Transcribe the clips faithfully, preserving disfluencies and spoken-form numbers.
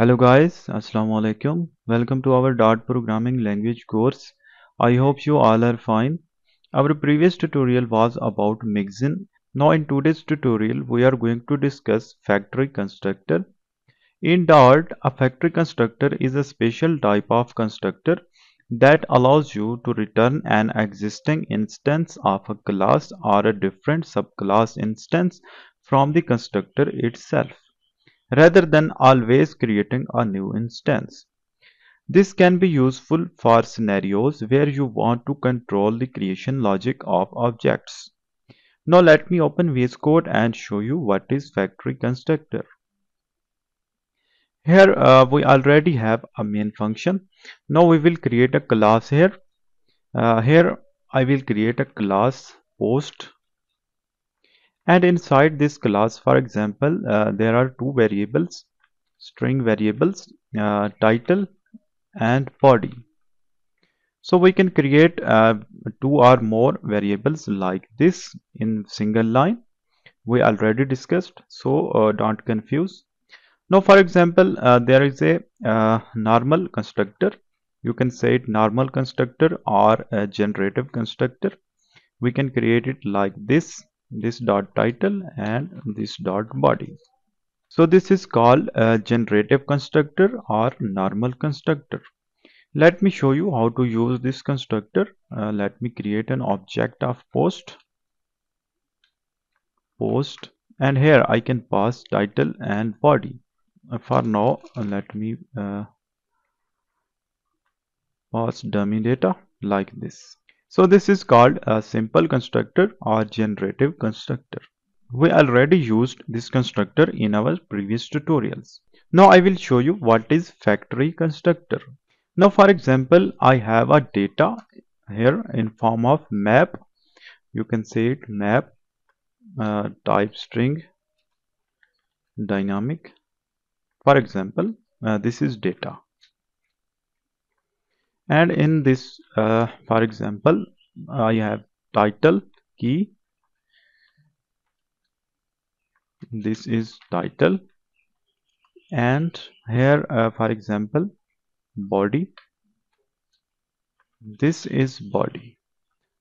Hello guys, assalamu alaikum. Welcome to our Dart programming language course. I hope you all are fine. Our previous tutorial was about Mixin. Now in today's tutorial we are going to discuss factory constructor. In Dart, a factory constructor is a special type of constructor that allows you to return an existing instance of a class or a different subclass instance from the constructor itself, rather than always creating a new instance. This can be useful for scenarios where you want to control the creation logic of objects. Now let me open V S Code and show you what is factory constructor. Here uh, we already have a main function. Now we will create a class here. Uh, here I will create a class post. And inside this class, for example, uh, there are two variables, string variables, uh, title and body. So we can create uh, two or more variables like this in single line. We already discussed, so uh, don't confuse. Now, for example, uh, there is a uh, normal constructor. You can say it normal constructor or a generative constructor. We can create it like this. This dot title and this dot body. So this is called a generative constructor or normal constructor. Let me show you how to use this constructor. Uh, let me create an object of post post and here I can pass title and body. Uh, for now let me uh, pass dummy data like this. So this is called a simple constructor or generative constructor. We already used this constructor in our previous tutorials. Now I will show you what is factory constructor. Now for example, I have a data here in form of map. You can say it map uh, type string dynamic. For example, uh, this is data. And in this, uh, for example, I have title key. This is title. And here, uh, for example, body. This is body.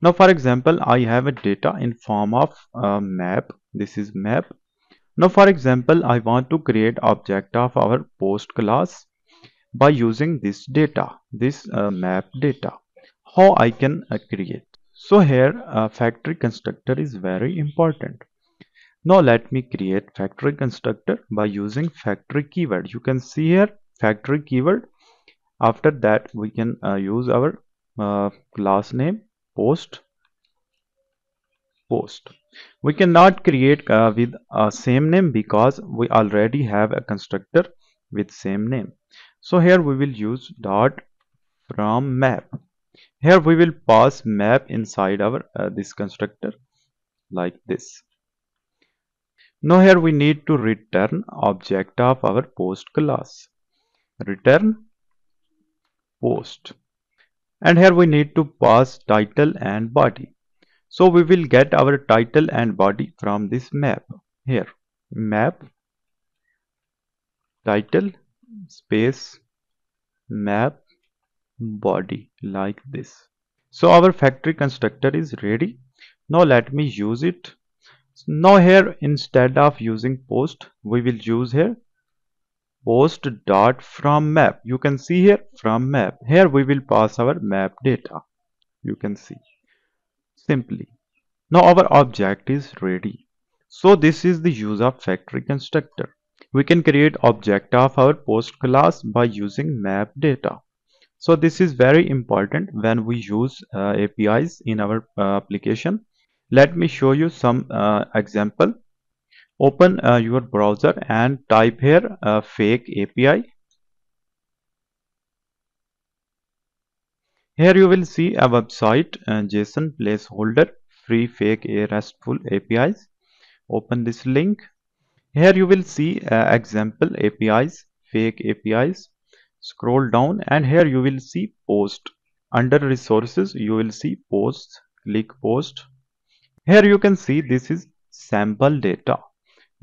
Now, for example, I have a data in form of uh, map. This is map. Now, for example, I want to create object of our post class by using this data, this uh, map data. How I can uh, create? So here uh, factory constructor is very important. Now let me create factory constructor by using factory keyword. You can see here factory keyword. After that we can uh, use our uh, class name post post. We cannot create uh, with uh, same name because we already have a constructor with same name. So here we will use dot from map. Here we will pass map inside our uh, this constructor like this. Now here we need to return object of our post class. Return post. And here we need to pass title and body. So we will get our title and body from this map. Here map title space map body like this. So our factory constructor is ready. Now let me use it. Now here instead of using post we will use here post dot from map. You can see here from map. Here we will pass our map data. You can see simply. Now our object is ready. So this is the use of factory constructor. We can create object of our post class by using map data. So this is very important when we use uh, A P Is in our uh, application. Let me show you some uh, example. Open uh, your browser and type here uh, fake A P I. Here you will see a website uh, JSON placeholder free fake a RESTful A P Is. Open this link. Here you will see uh, example A P Is, fake A P Is. Scroll down and here you will see post. Under resources you will see posts. Click post. Here you can see this is sample data.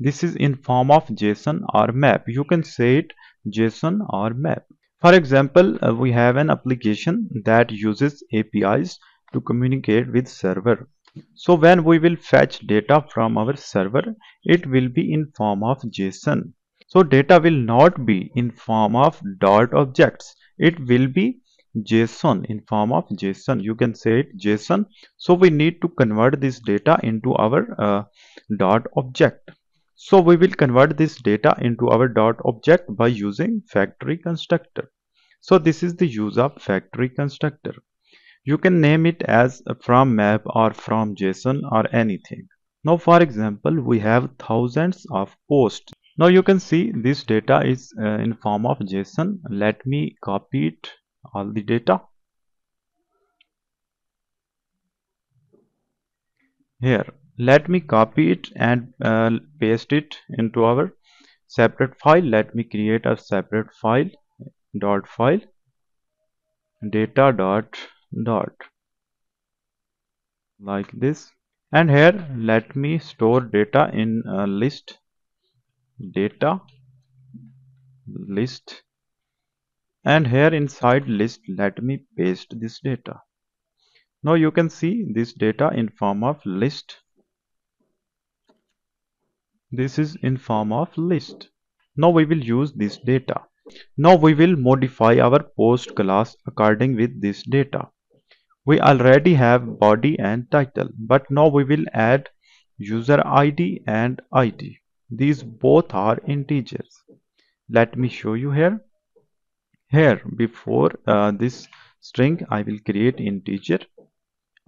This is in form of JSON or map. You can say it JSON or map. For example, uh, we have an application that uses A P Is to communicate with server. So when we will fetch data from our server, it will be in form of JSON. So data will not be in form of Dart objects. It will be JSON, in form of JSON. You can say it JSON. So we need to convert this data into our uh, Dart object. So we will convert this data into our Dart object by using factory constructor. So this is the use of factory constructor. You can name it as from map or from JSON or anything. Now for example, we have thousands of posts. Now you can see this data is uh, in form of JSON. Let me copy it, all the data. Here, let me copy it and uh, paste it into our separate file. Let me create a separate file, dot file, data dot dot, like this. And here let me store data in a list, data list, and here inside list let me paste this data. Now you can see this data in form of list. This is in form of list. Now we will use this data. Now we will modify our post class according with this data. We already have body and title, but now we will add user I D and I D. These both are integers. Let me show you here. Here before uh, this string, I will create integer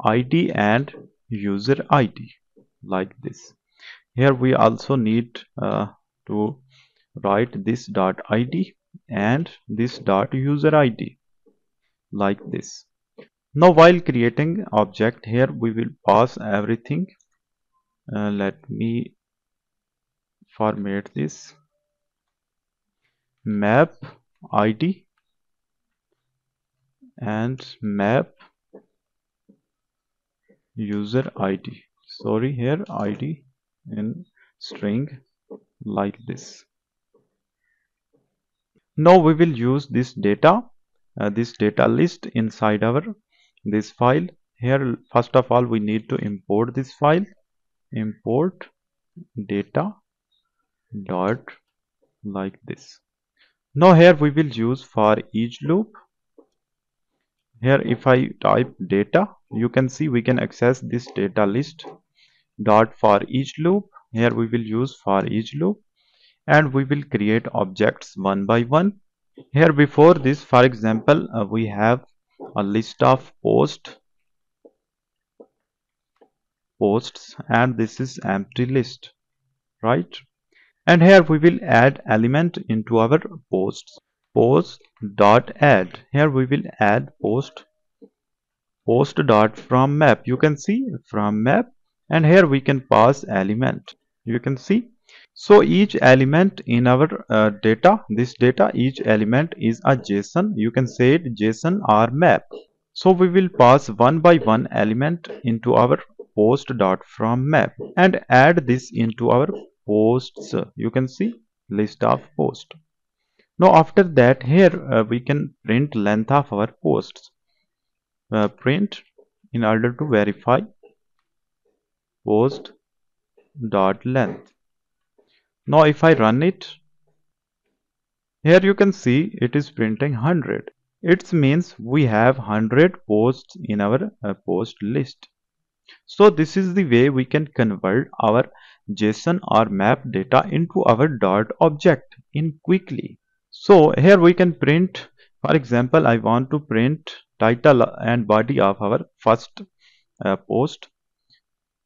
I D and user I D, like this. Here we also need uh, to write this dot I D and this dot user I D, like this. Now while creating object, here we will pass everything. Uh, let me format this. Map I D and map user I D. Sorry, here I D in string, like this. Now we will use this data, uh, this data list inside our this file. Here first of all we need to import this file. Import data dot, like this. Now here we will use for each loop. Here if I type data, you can see we can access this data list dot for each loop. Here we will use for each loop and we will create objects one by one. Here before this, for example, uh, we have a list of post posts and this is empty list, right? And here we will add element into our posts. Post dot add. Here we will add post post dot from map. You can see from map, and here we can pass element. You can see. So each element in our uh, data, this data, each element is a JSON. You can say it JSON or map. So we will pass one by one element into our post dot from map and add this into our posts. You can see list of posts. Now after that, here uh, we can print length of our posts. Uh, print in order to verify post dot length. Now if I run it, here you can see it is printing one hundred. It means we have one hundred posts in our uh, post list. So this is the way we can convert our JSON or map data into our Dart object in quickly. So here we can print, for example, I want to print title and body of our first uh, post,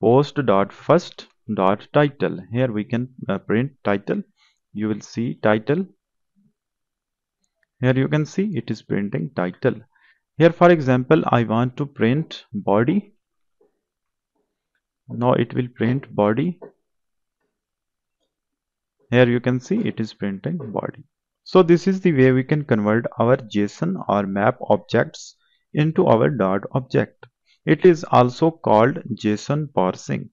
post dot first dot title. Here we can uh, print title. You will see title. Here you can see it is printing title. Here for example, I want to print body. Now it will print body. Here you can see it is printing body. So this is the way we can convert our JSON or map objects into our Dart object. It is also called JSON parsing.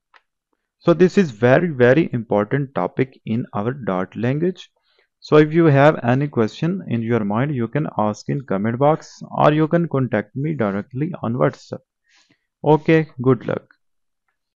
So this is very very important topic in our Dart language. So if you have any question in your mind, you can ask in comment box or you can contact me directly on WhatsApp. Okay, good luck.